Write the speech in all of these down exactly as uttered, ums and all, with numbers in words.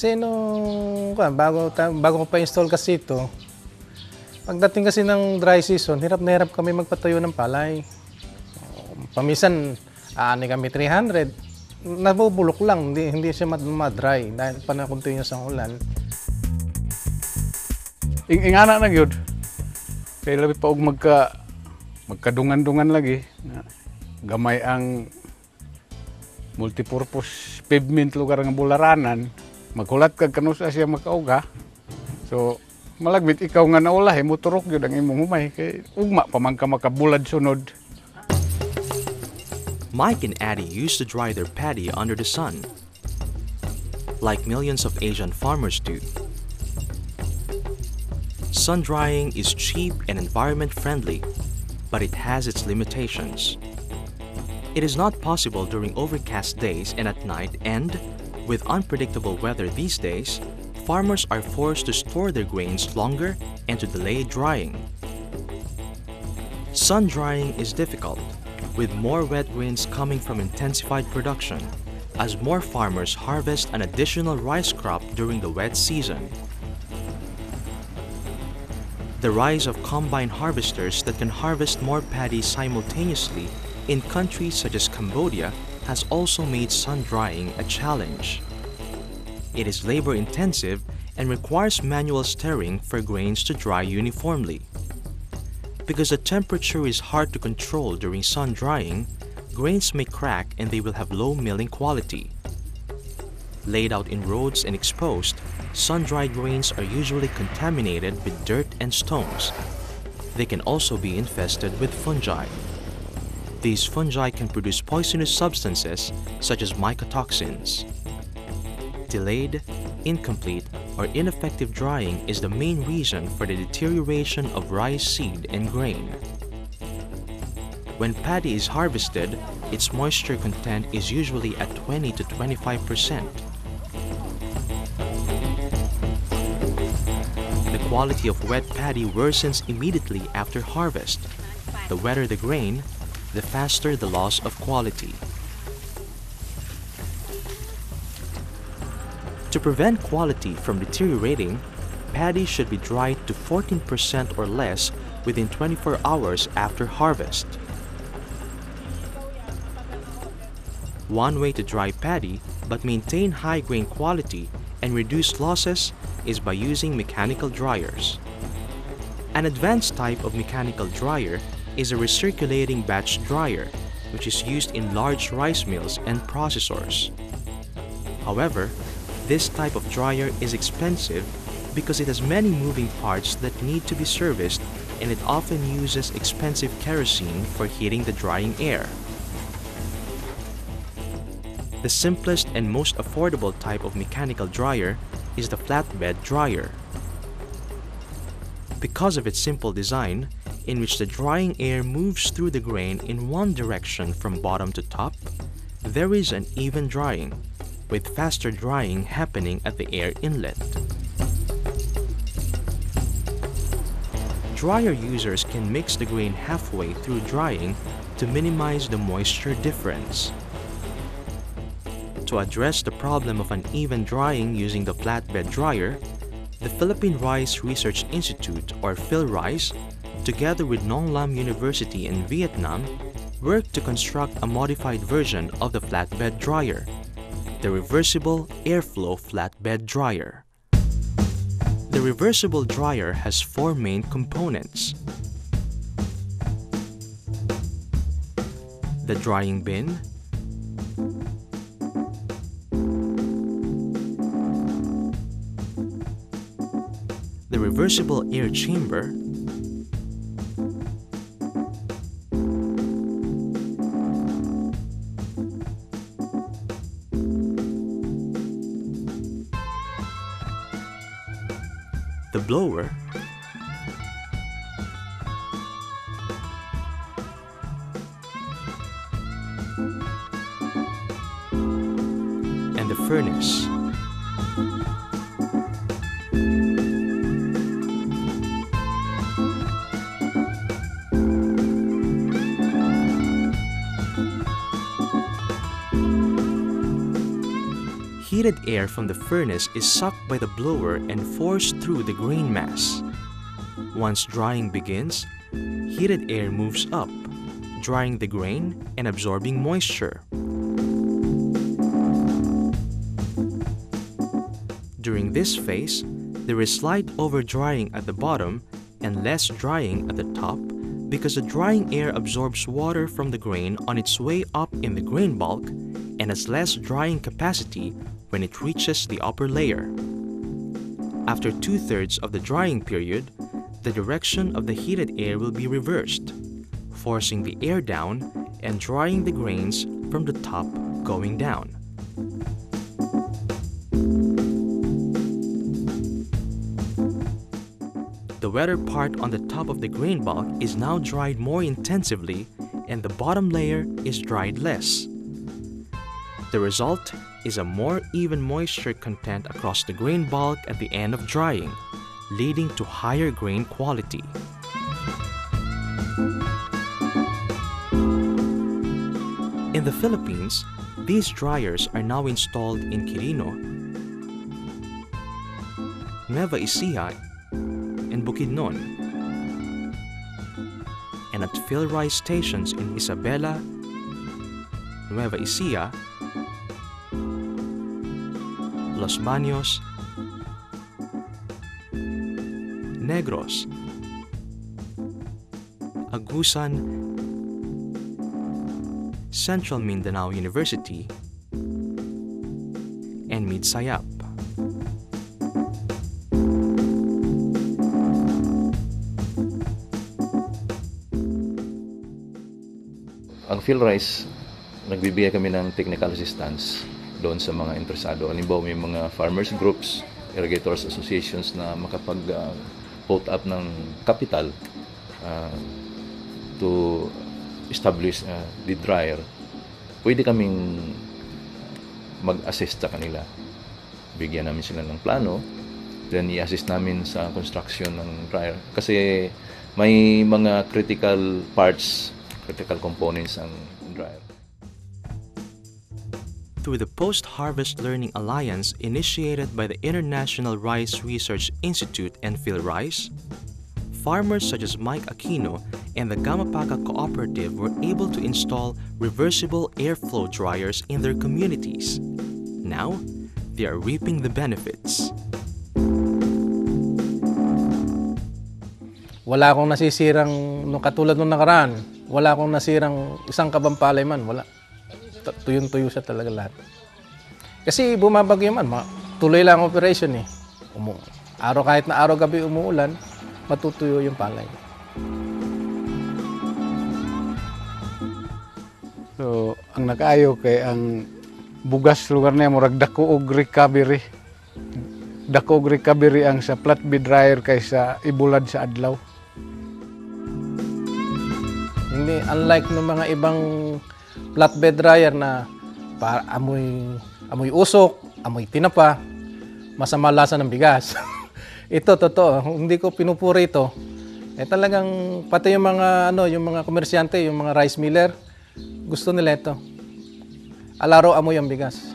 Kasi nung bago, bago ko pa-install kasi ito, pagdating kasi ng dry season, hirap na hirap kami magpatayo ng palay. Paminsan, aani kami three hundred. Nabubulok lang, hindi, hindi siya madry dahil panakontinuous ang ulan. Ingana na yun. Pero labit pa og magka, magkadungan-dungan lagi. Gamay ang multipurpose pavement lugar ng bularanan. Magkulat kag kanusa siya makauga. So, malagbit ikaw nga naulah, eh, muturok yun ang imong humay. Kay ugma pa man ka makabulad sunod. Mike and Addie used to dry their paddy under the sun, like millions of Asian farmers do. Sun drying is cheap and environment-friendly, but it has its limitations. It is not possible during overcast days and at night, and with unpredictable weather these days, farmers are forced to store their grains longer and to delay drying. Sun drying is difficult, with more wet winds coming from intensified production, as more farmers harvest an additional rice crop during the wet season. The rise of combine harvesters that can harvest more paddy simultaneously in countries such as Cambodia has also made sun drying a challenge. It is labor-intensive and requires manual stirring for grains to dry uniformly. Because the temperature is hard to control during sun drying, grains may crack and they will have low milling quality. Laid out in roads and exposed, sun-dried grains are usually contaminated with dirt and stones. They can also be infested with fungi. These fungi can produce poisonous substances such as mycotoxins. Delayed, incomplete, or ineffective drying is the main reason for the deterioration of rice seed and grain. When paddy is harvested, its moisture content is usually at twenty to twenty-five percent. The quality of wet paddy worsens immediately after harvest. The wetter the grain, the faster the loss of quality. To prevent quality from deteriorating, paddy should be dried to fourteen percent or less within twenty-four hours after harvest. One way to dry paddy but maintain high grain quality and reduce losses is by using mechanical dryers. An advanced type of mechanical dryer is a recirculating batch dryer, which is used in large rice mills and processors. However, this type of dryer is expensive because it has many moving parts that need to be serviced, and it often uses expensive kerosene for heating the drying air. The simplest and most affordable type of mechanical dryer is the flatbed dryer. Because of its simple design, in which the drying air moves through the grain in one direction from bottom to top, there is an even drying, with faster drying happening at the air inlet. Dryer users can mix the grain halfway through drying to minimize the moisture difference. To address the problem of uneven drying using the flatbed dryer, the Philippine Rice Research Institute, or PhilRice, together with Nong Lam University in Vietnam, worked to construct a modified version of the flatbed dryer, the reversible airflow flatbed dryer. The reversible dryer has four main components: the drying bin, the reversible air chamber, the blower, and the furnace. heated air from the furnace is sucked by the blower and forced through the grain mass. Once drying begins, heated air moves up, drying the grain and absorbing moisture. During this phase, there is slight overdrying at the bottom and less drying at the top because the drying air absorbs water from the grain on its way up in the grain bulk and has less drying capacity when it reaches the upper layer. After two-thirds of the drying period, the direction of the heated air will be reversed, forcing the air down and drying the grains from the top going down. The wetter part on the top of the grain bulk is now dried more intensively and the bottom layer is dried less. The result is a more even moisture content across the grain bulk at the end of drying, leading to higher grain quality. In the Philippines, these dryers are now installed in Quirino, Nueva Ecija, and Bukidnon, and at PhilRice stations in Isabela, Nueva Ecija, Los Baños, Negros, Agusan, Central Mindanao University, and Midsayap. Ang PhilRice, nagbibigay kami ng technical assistance doon sa mga interesado. Halimbawa, may mga farmers groups, irrigators associations na makapag-put up ng capital uh, to establish uh, the dryer. Pwede kaming mag-assist sa kanila. Bigyan namin sila ng plano, then i-assist namin sa construction ng dryer. Kasi may mga critical parts, critical components ang dryer. Through the Post-Harvest Learning Alliance initiated by the International Rice Research Institute and PhilRice, farmers such as Mike Aquino and the Gamapaca Cooperative were able to install reversible airflow dryers in their communities. Now, they are reaping the benefits. Wala akong nasisirang nung katulad nung nakaraan. Wala akong nasirang isang kabampalay man, wala. Tuyong-tuyo siya talaga lahat. Kasi bumabagyo man, tuloy lang ang operation eh. Umu araw kahit na araw gabi umuulan, matutuyo yung palay. So, ang nakaayo kay ang bugas lugar niya, murag dakuog recovery. Dakuog recovery ang sa flatbed dryer kaysa ibulad sa adlaw. Hindi, unlike ng mga ibang flatbed dryer na para amoy, amoy usok, amoy tinapa, masama lasa ng bigas. Ito, totoo. Hindi ko pinupuri ito. Eh, talagang pati yung mga, ano, yung mga komersyante, yung mga rice miller, gusto nila ito. Alaro amoy ang bigas.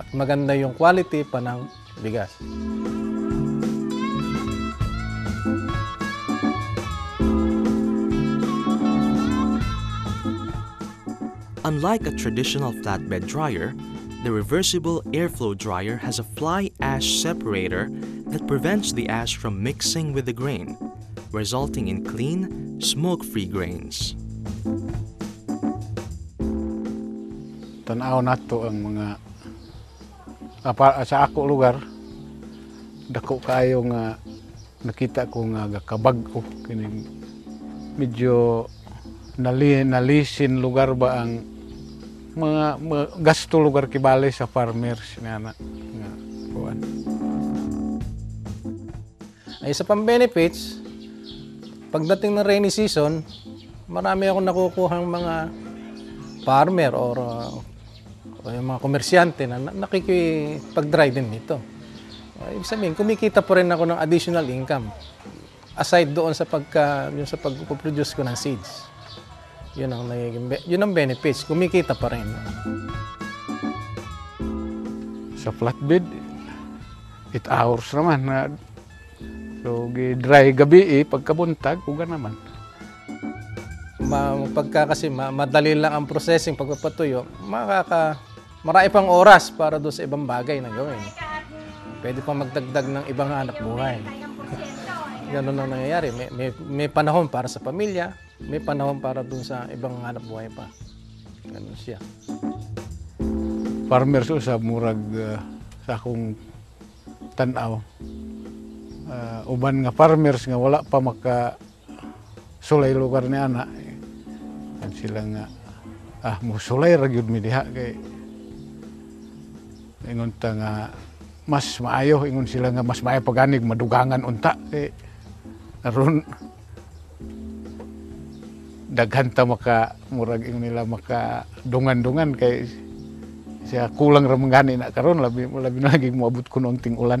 At maganda yung quality pa ng bigas. Unlike a traditional flatbed dryer, the reversible airflow dryer has a fly ash separator that prevents the ash from mixing with the grain, resulting in clean, smoke-free grains. Tanaw nato ang mga sa ako lugar, dako kayo nga nakita ko nga gakabag-o kining medyo Nali, nalisin lugar ba ang mga, mga gasto lugar kibali sa farmers nga na nga kuan. Ay sa pang-benefits, pagdating ng rainy season, marami akong nakukuhang mga farmer or, or yung mga komersyante na nakikipag-dry din nito. Ibig sabihin, kumikita po rin ako ng additional income aside doon sa pagka yung sa pag-produce ko ng seeds. Yun ang, yun ang benefits, kumikita pa rin. Sa flatbed, eight hours naman na so dry gabi eh, pagkabuntag uga naman. Ma pagka kasi ma madali lang ang processing pagpapatuyo, makaka marami pang oras para do sa ibang bagay na gawin. Pwede pa magdagdag ng ibang hanap buhay. Ganun ang nangyayari. May, may, may panahon para sa pamilya, may panahon para dun sa ibang hanap buhay pa. Ganun siya. Farmer so sa murag uh, sa akong tanaw. Uh, uban nga farmers nga wala pa makasulay lugar ni ana. At sila nga, ah, musulay ragyod mi diha kay ingon ta nga mas maayo, ingon sila nga mas maayo paganig madugangan unta. Eh, naroon daghan ta maka murag ing nila maka dungan-dungan kay siya kulang ra mangani na karon labi labi na lagi moabot kuno ang ting-ulan.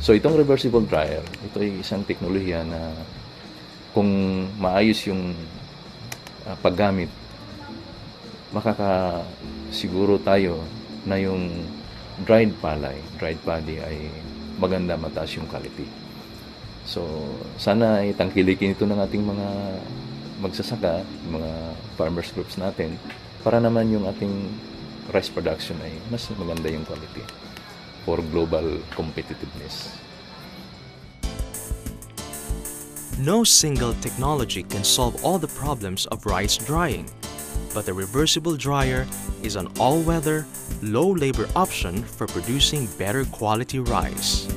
So itong reversible dryer, ito ay isang teknolohiya na kung maayos yung uh, paggamit, makaka siguro tayo na yung dried palay, dried paddy ay maganda, mataas yung quality. So, sana ay tangkilikin ito ng ating mga magsasaka, mga farmers groups natin, para naman yung ating rice production ay mas maganda yung quality for global competitiveness. No single technology can solve all the problems of rice drying, but the reversible dryer is an all-weather, low-labor option for producing better quality rice.